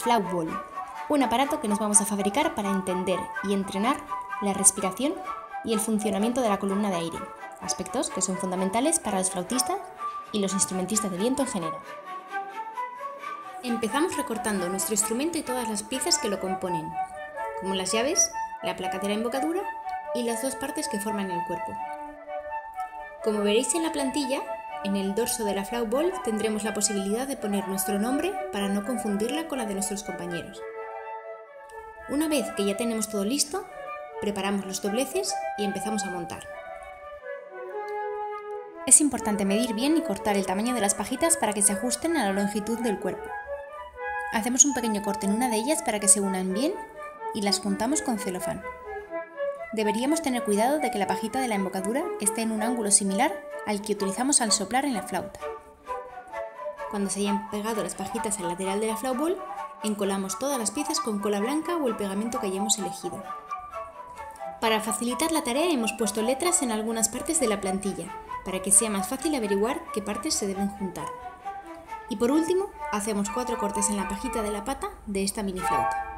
Flow Ball, un aparato que nos vamos a fabricar para entender y entrenar la respiración y el funcionamiento de la columna de aire, aspectos que son fundamentales para los flautistas y los instrumentistas de viento en general. Empezamos recortando nuestro instrumento y todas las piezas que lo componen, como las llaves, la placa de la embocadura y las dos partes que forman el cuerpo. Como veréis en la plantilla, en el dorso de la Flow Ball tendremos la posibilidad de poner nuestro nombre para no confundirla con la de nuestros compañeros. Una vez que ya tenemos todo listo, preparamos los dobleces y empezamos a montar. Es importante medir bien y cortar el tamaño de las pajitas para que se ajusten a la longitud del cuerpo. Hacemos un pequeño corte en una de ellas para que se unan bien y las juntamos con celofán. Deberíamos tener cuidado de que la pajita de la embocadura esté en un ángulo similar al que utilizamos al soplar en la flauta. Cuando se hayan pegado las pajitas al lateral de la Flow Ball, encolamos todas las piezas con cola blanca o el pegamento que hayamos elegido. Para facilitar la tarea hemos puesto letras en algunas partes de la plantilla, para que sea más fácil averiguar qué partes se deben juntar. Y por último, hacemos 4 cortes en la pajita de la pata de esta mini flauta.